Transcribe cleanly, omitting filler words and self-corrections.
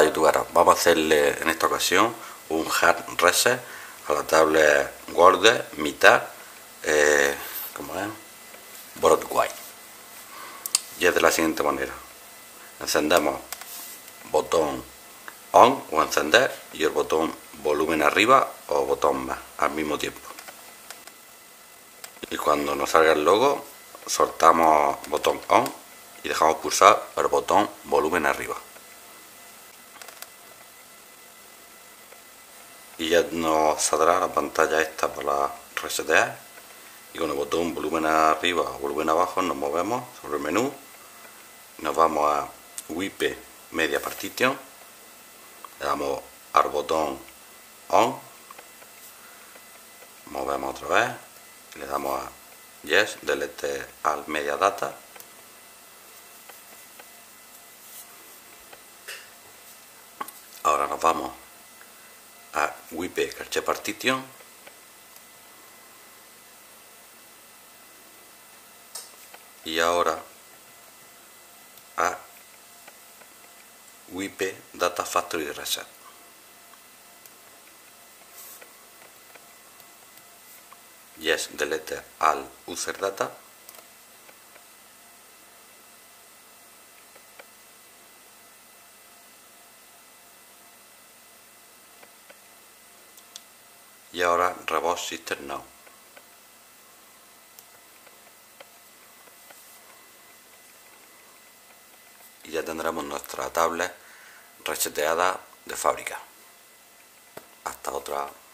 Hola youtuberos, vamos a hacerle en esta ocasión un hard reset a la tabla Wolder miTab Broadway, y es de la siguiente manera: encendemos botón on o encender y el botón volumen arriba o botón más al mismo tiempo, y cuando nos salga el logo soltamos botón on y dejamos pulsar el botón volumen arriba, y ya nos saldrá la pantalla esta para resetear. Y con el botón volumen arriba o volumen abajo nos movemos sobre el menú, nos vamos a wipe media partition, le damos al botón on, movemos otra vez, le damos a yes, delete al media data, ahora nos vamos a wipe cache partition, y ahora a wipe data factory reset. Yes, delete al user data, y ahora reboot system now. Y ya tendremos nuestra tablet reseteada de fábrica. Hasta otra.